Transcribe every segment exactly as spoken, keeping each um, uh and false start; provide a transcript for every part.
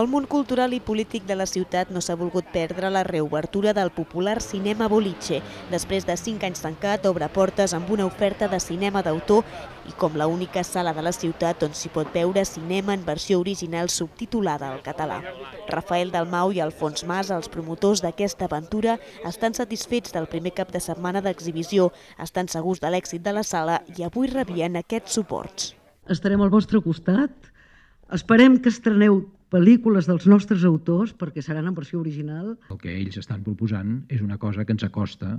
El món cultural i polític de la ciutat no s'ha volgut perdre la reobertura del popular cinema Boliche. Després de cinc anys tancat, obre portes amb una oferta de cinema d'autor i com la única sala de la ciutat on s'hi pot veure cinema en versió original subtitulada al català. Rafael Dalmau i Alfons Mas, els promotors d'aquesta aventura, estan satisfets del primer cap de setmana d'exhibició, estan segurs de l'èxit de la sala i avui rebien aquests suports. Estarem al vostre costat. Esperem que estreneu pel·lícules dels nostres autors, perquè seran en versió original. El que ells estan proposant és una cosa que ens acosta,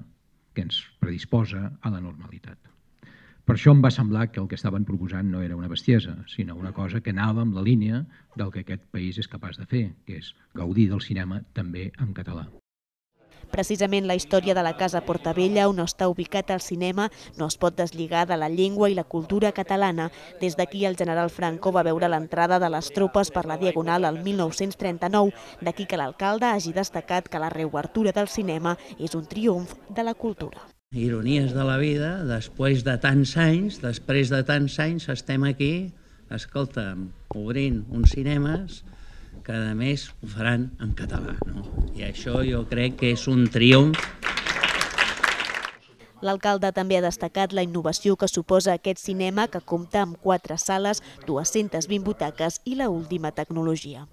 que ens predisposa a la normalitat. Per això em va semblar que el que estaven proposant no era una bestiesa, sinó una cosa que anava amb la línia del que aquest país és capaç de fer, que és gaudir del cinema també en català. Precisament la història de la Casa Portabella, on està ubicat el cinema, no es pot deslligar de la llengua i la cultura catalana. Des d'aquí el general Franco va veure l'entrada de les tropes per la Diagonal el mil nou-cents trenta-nou, d'aquí que l'alcalde hagi destacat que la reobertura del cinema és un triomf de la cultura. Ironies de la vida, després de tants anys, després de tants anys estem aquí, escolta'm, obrint uns cinemes, que a més ho faran en català, no? I això jo crec que és un triomf. L'alcalde també ha destacat la innovació que suposa aquest cinema, que compta amb quatre sales, dues-centes vint butaques i l'última tecnologia.